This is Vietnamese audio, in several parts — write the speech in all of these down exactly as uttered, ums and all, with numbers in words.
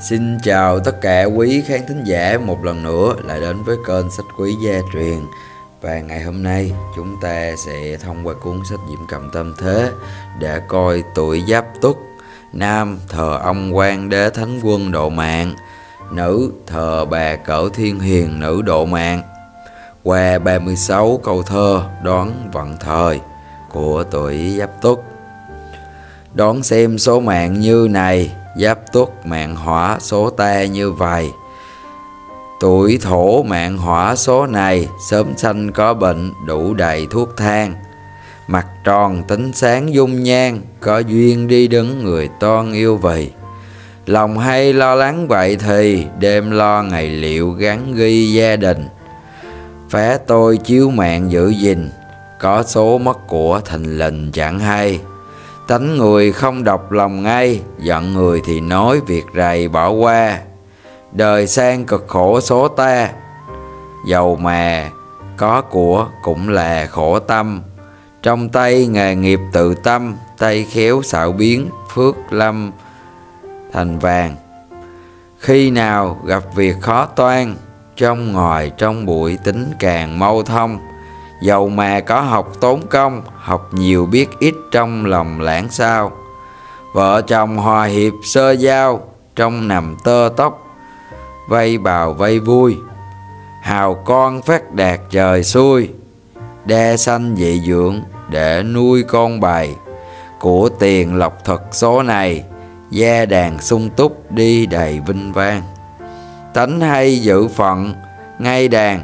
Xin chào tất cả quý khán thính giả, một lần nữa lại đến với kênh Sách Quý Gia Truyền. Và ngày hôm nay chúng ta sẽ thông qua cuốn sách Diễn Cầm Tam Thế để coi tuổi Giáp Tuất. Nam thờ ông Quan Đế Thánh Quân Độ Mạng, nữ thờ bà Cẩu Thiên Hiền Nữ Độ Mạng. Qua ba mươi sáu câu thơ đoán vận thời của tuổi Giáp Tuất. Đón xem số mạng như này, Giáp Tuất mạng hỏa số ta như vậy. Tuổi Thổ mạng hỏa số này, sớm sanh có bệnh đủ đầy thuốc thang. Mặt tròn tính sáng dung nhan, có duyên đi đứng người toan yêu vầy. Lòng hay lo lắng vậy thì, đêm lo ngày liệu gắn ghi gia đình. Phá tôi chiếu mạng giữ gìn, có số mất của thình lình chẳng hay. Tánh người không độc lòng ngay, giận người thì nói việc rầy bỏ qua. Đời sang cực khổ số ta, giàu mà có của cũng là khổ tâm. Trong tay nghề nghiệp tự tâm, tay khéo xạo biến phước lâm thành vàng. Khi nào gặp việc khó toan, trong ngoài trong bụi tính càng mau thông. Dầu mà có học tốn công, học nhiều biết ít trong lòng lãng sao. Vợ chồng hòa hiệp sơ giao, trong nằm tơ tóc vây bào vây vui. Hào con phát đạt trời xuôi, đe sanh dị dưỡng để nuôi con bày. Của tiền lộc thật số này, gia đàn sung túc đi đầy vinh vang. Tánh hay giữ phận ngay đàn,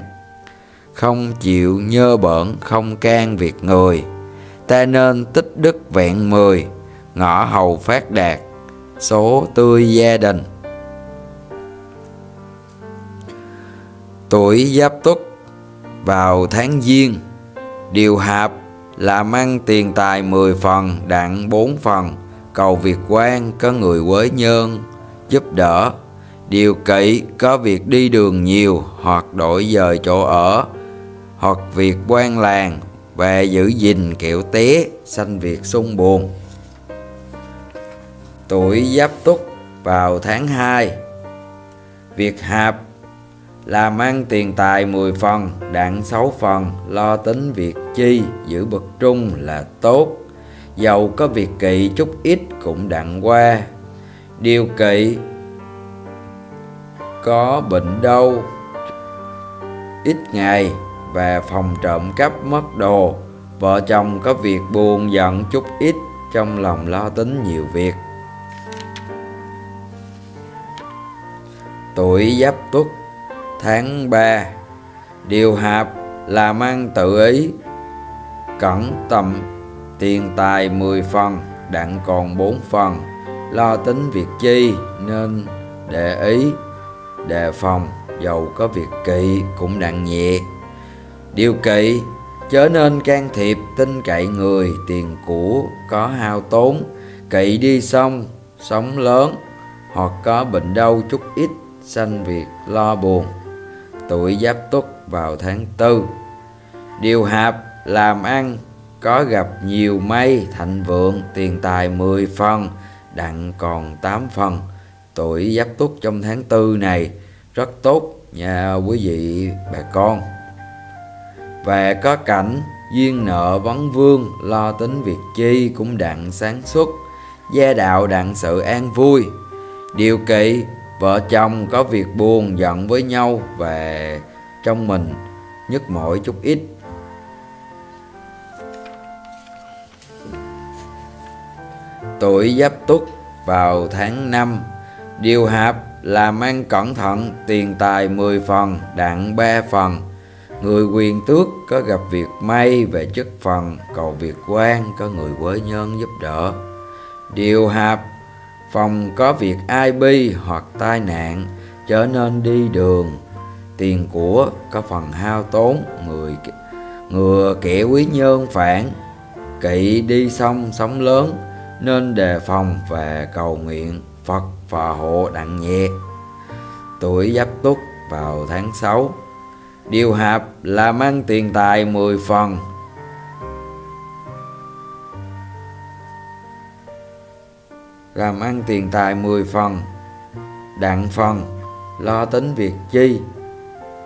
không chịu nhơ bỡn không can việc người. Ta nên tích đức vẹn mười, ngõ hầu phát đạt số tươi gia đình. Tuổi Giáp Tuất vào tháng Giêng, điều hạp làm ăn tiền tài mười phần đặng bốn phần. Cầu việc quan có người quế nhân giúp đỡ. Điều kỵ có việc đi đường nhiều hoặc đổi dời chỗ ở, hoặc việc quan làng và giữ gìn kẻo té sanh việc xung buồn. Tuổi Giáp Tuất vào tháng hai, việc hạp làm ăn tiền tài mười phần đặng sáu phần. Lo tính việc chi giữ bậc trung là tốt. Dầu có việc kỵ chút ít cũng đặng qua. Điều kỵ có bệnh đau ít ngày và phòng trộm cắp mất đồ. Vợ chồng có việc buồn giận chút ít, trong lòng lo tính nhiều việc. Tuổi Giáp Tuất tháng ba, điều hạp làm ăn tự ý. Cẩn tầm tiền tài mười phần đặng còn bốn phần. Lo tính việc chi nên để ý đề phòng. Dầu có việc kỵ cũng đặng nhẹ. Điều kỵ chớ nên can thiệp, tin cậy người. Tiền của có hao tốn, kỵ đi xong sống lớn. Hoặc có bệnh đau chút ít, sanh việc lo buồn. Tuổi Giáp Tuất vào tháng tư, điều hạp làm ăn có gặp nhiều may. Thịnh vượng tiền tài mười phần đặng còn tám phần. Tuổi Giáp Tuất trong tháng tư này rất tốt nha quý vị bà con. Và có cảnh duyên nợ vấn vương, lo tính việc chi cũng đặng sáng suốt. Gia đạo đặng sự an vui. Điều kỵ vợ chồng có việc buồn giận với nhau và trong mình nhức mỏi chút ít. Tuổi Giáp Tuất vào tháng năm, điều hạp làm ăn cẩn thận. Tiền tài mười phần đặng ba phần. Người quyền tước có gặp việc may về chức phần. Cầu việc quan có người quế nhân giúp đỡ. Điều hạp phòng có việc ai bi hoặc tai nạn. Chớ nên đi đường. Tiền của có phần hao tốn. Người ngừa kẻ quý nhân phản. Kỵ đi xong sống lớn. Nên đề phòng và cầu nguyện Phật phò hộ đặng nhẹ. Tuổi Giáp Tuất vào tháng sáu, điều hạp làm ăn tiền tài mười phần. Làm ăn tiền tài mười phần đặng phần lo tính việc chi,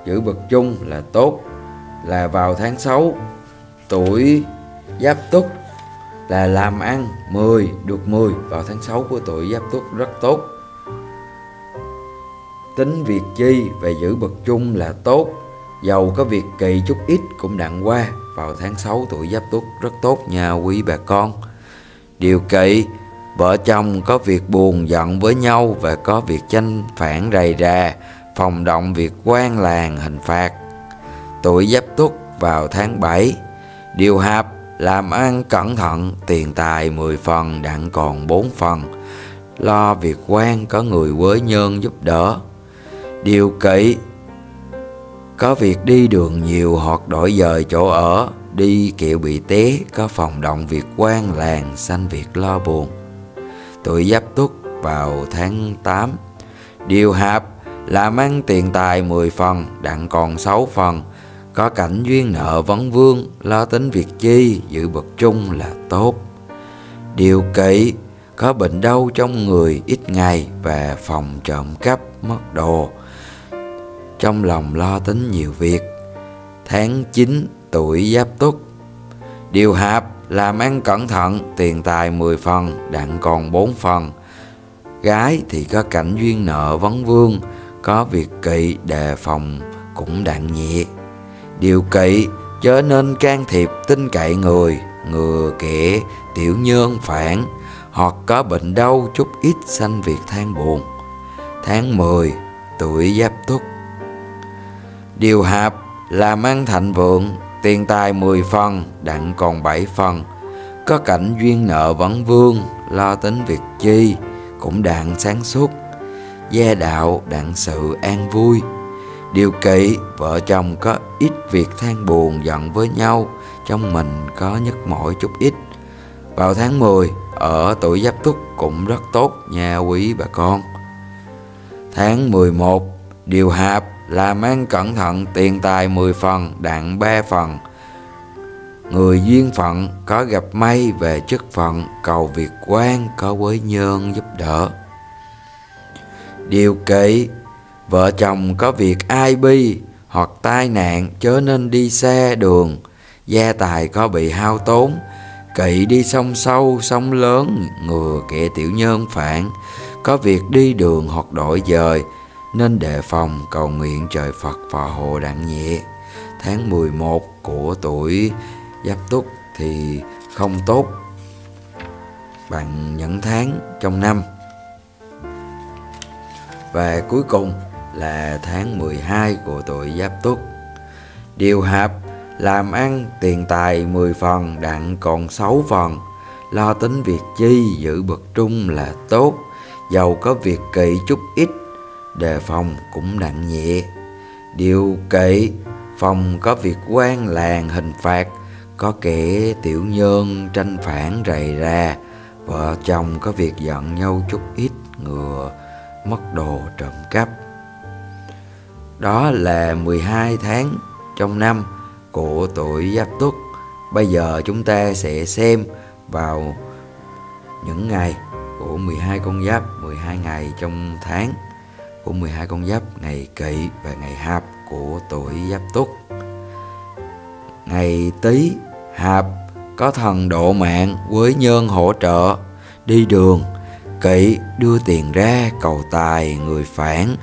giữ bậc chung là tốt, là vào tháng sáu tuổi Giáp Tuất là làm ăn mười, được mười vào tháng sáu của tuổi Giáp Tuất rất tốt. Tính việc chi và giữ bậc chung là tốt, dầu có việc kỳ chút ít cũng đặng qua vào tháng sáu tuổi Giáp Tuất rất tốt nha quý bà con. Điều kỵ, vợ chồng có việc buồn giận với nhau và có việc tranh phản rầy rà, phòng động việc quan làng hình phạt. Tuổi Giáp Tuất vào tháng bảy. Điều hạp, làm ăn cẩn thận, tiền tài mười phần đặng còn bốn phần, lo việc quan có người quế nhân giúp đỡ. Điều kỵ, có việc đi đường nhiều hoặc đổi dời chỗ ở, đi kiệu bị té, có phòng động việc quan làng, sanh việc lo buồn. Tuổi Giáp Tuất vào tháng tám. Điều hạp, làm ăn tiền tài mười phần đặng còn sáu phần, có cảnh duyên nợ vấn vương, lo tính việc chi, giữ bậc chung là tốt. Điều kỵ, có bệnh đau trong người ít ngày và phòng trộm cắp mất đồ, trong lòng lo tính nhiều việc. Tháng chín tuổi Giáp Tuất. Điều hạp, làm ăn cẩn thận, tiền tài mười phần đặng còn bốn phần. Gái thì có cảnh duyên nợ vấn vương, có việc kỵ đề phòng cũng đặng nhẹ. Điều kỵ, chớ nên can thiệp tin cậy người, ngừa kẻ tiểu nhân phản, hoặc có bệnh đau chút ít sanh việc than buồn. Tháng mười tuổi Giáp Tuất. Điều hạp, làm ăn thịnh vượng, tiền tài mười phần đặng còn bảy phần, có cảnh duyên nợ vấn vương, lo tính việc chi cũng đặng sáng suốt, gia đạo đặng sự an vui. Điều kỵ, vợ chồng có ít việc than buồn giận với nhau, trong mình có nhức mỏi chút ít. Vào tháng mười ở tuổi Giáp Tuất cũng rất tốt nha quý bà con. Tháng mười một điều hạp, làm ăn cẩn thận, tiền tài mười phần đặng ba phần, người duyên phận có gặp may về chức phận, cầu việc quan có quế nhân giúp đỡ. Điều kỵ, vợ chồng có việc ai bi hoặc tai nạn, chớ nên đi xa đường, gia tài có bị hao tốn, kỵ đi sông sâu sông lớn, ngừa kẻ tiểu nhân phản, có việc đi đường hoặc đổi dời, nên đề phòng cầu nguyện trời Phật phò hộ đặng nhẹ. Tháng mười một của tuổi Giáp Tuất thì không tốt bằng những tháng trong năm. Và cuối cùng là tháng mười hai của tuổi Giáp Tuất. Điều hạp, làm ăn tiền tài mười phần đặng còn sáu phần, lo tính việc chi, giữ bậc trung là tốt, dầu có việc kỵ chút ít, đề phòng cũng đặng nhẹ. Điều kỵ, phòng có việc quan làng hình phạt, có kẻ tiểu nhân tranh phản rầy ra, vợ chồng có việc giận nhau chút ít, ngừa mất đồ trộm cắp. Đó là mười hai tháng trong năm của tuổi Giáp Tuất. Bây giờ chúng ta sẽ xem vào những ngày của mười hai con giáp, mười hai ngày trong tháng của mười hai con giáp, ngày kỵ và ngày hạp của tuổi Giáp Tuất. Ngày Tý hạp, có thần độ mạng, quế nhân hỗ trợ, đi đường kỵ đưa tiền ra cầu tài người phản,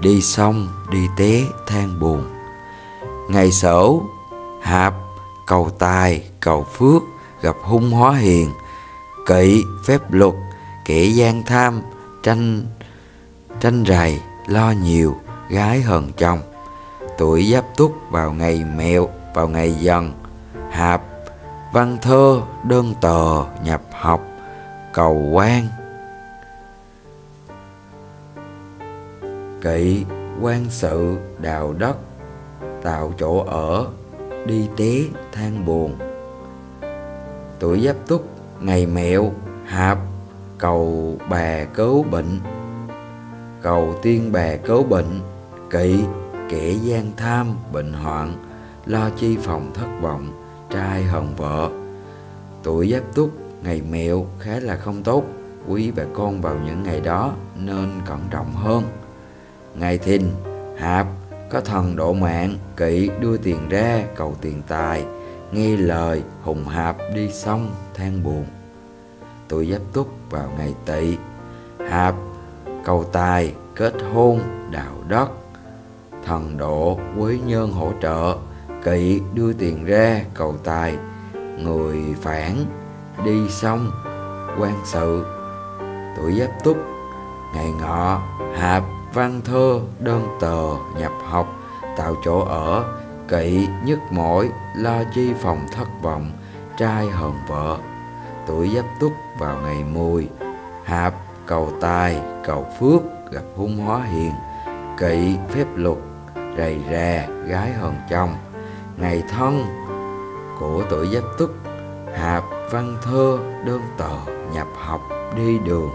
đi sông đi té than buồn. Ngày Sửu hạp, cầu tài cầu phước, gặp hung hóa hiền, kỵ phép luật, kẻ gian tham tranh tranh rầy, lo nhiều, gái hờn chồng. Tuổi Giáp Tuất vào ngày mẹo, vào ngày Dần hạp, văn thơ đơn tờ, nhập học, cầu quan kỵ, quan sự, đào đất, tạo chỗ ở, đi té than buồn. Tuổi Giáp Tuất ngày mẹo hạp, cầu bà cứu bệnh, cầu tiên bà cứu bệnh, kỵ kẻ gian tham bệnh hoạn, lo chi phòng thất vọng, trai hờn vợ. Tuổi Giáp Tuất ngày mẹo khá là không tốt, Quý và con vào những ngày đó nên cẩn trọng hơn. Ngày Thìn, Hạp có thần độ mạng, Kỵ đưa tiền ra cầu tiền tài, nghe lời Hùng Hạp đi xong than buồn. Tuổi Giáp Túc vào ngày Tỵ, Hạp cầu tài, kết hôn, đào đất, thần độ Quế Nhân hỗ trợ, Kỵ đưa tiền ra cầu tài, người phản đi xong quan sự. Tuổi Giáp Túc ngày Ngọ, Hạp văn thơ, đơn tờ, nhập học, tạo chỗ ở, Kỵ nhức mỏi, lo chi phòng thất vọng, trai hờn vợ. Tuổi Giáp Túc vào ngày Mùi, Hạp cầu tài, cầu phước, gặp hung hóa hiền, Kỵ phép luật, rầy rà, gái hờn chồng. Ngày Thân của tuổi Giáp Túc, Hạp văn thơ, đơn tờ, nhập học, đi đường,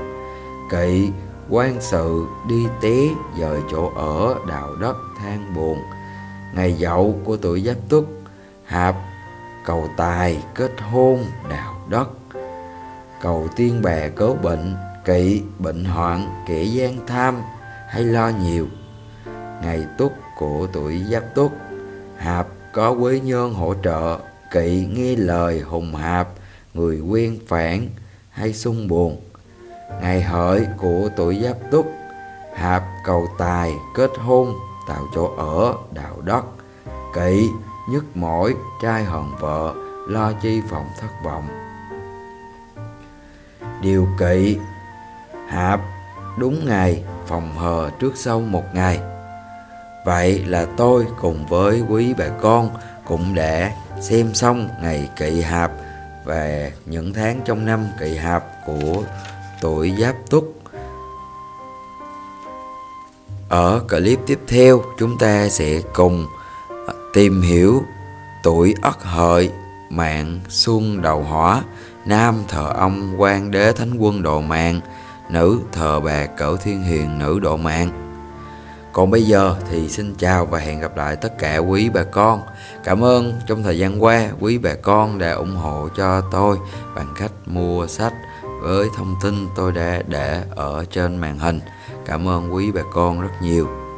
Kỵ quan sự, đi té, dời chỗ ở, đào đất, than buồn. Ngày Dậu của tuổi Giáp Túc, Hạp cầu tài, kết hôn, đào đất, cầu tiên bè cớ bệnh, Kỵ bệnh hoạn, kẻ gian tham hay lo nhiều. Ngày Tuất của tuổi Giáp Túc, Hạp có Quế Nhân hỗ trợ, Kỵ nghe lời Hùng Hạp, người quen phản hay sung buồn. Ngày Hợi của tuổi Giáp Túc, Hạp cầu tài, kết hôn, tạo chỗ ở, đào đất, Kỵ nhức mỏi, trai hờn vợ, lo chi phòng thất vọng. Điều kỵ Hạp đúng ngày, phòng hờ trước sau một ngày. Vậy là tôi cùng với quý bà con cũng đã xem xong ngày kỵ Hạp và những tháng trong năm kỵ Hạp của tuổi Giáp Túc. Ở clip tiếp theo, chúng ta sẽ cùng tìm hiểu tuổi Ất Hợi, mạng Xuân Đầu Hỏa, nam thờ ông Quan Đế Thánh Quân độ mạng, nữ thờ bà Cẩu Thiên Hiền nữ độ mạng. Còn bây giờ thì xin chào và hẹn gặp lại tất cả quý bà con. Cảm ơn trong thời gian qua quý bà con đã ủng hộ cho tôi bằng cách mua sách với thông tin tôi đã để ở trên màn hình. Cảm ơn quý bà con rất nhiều.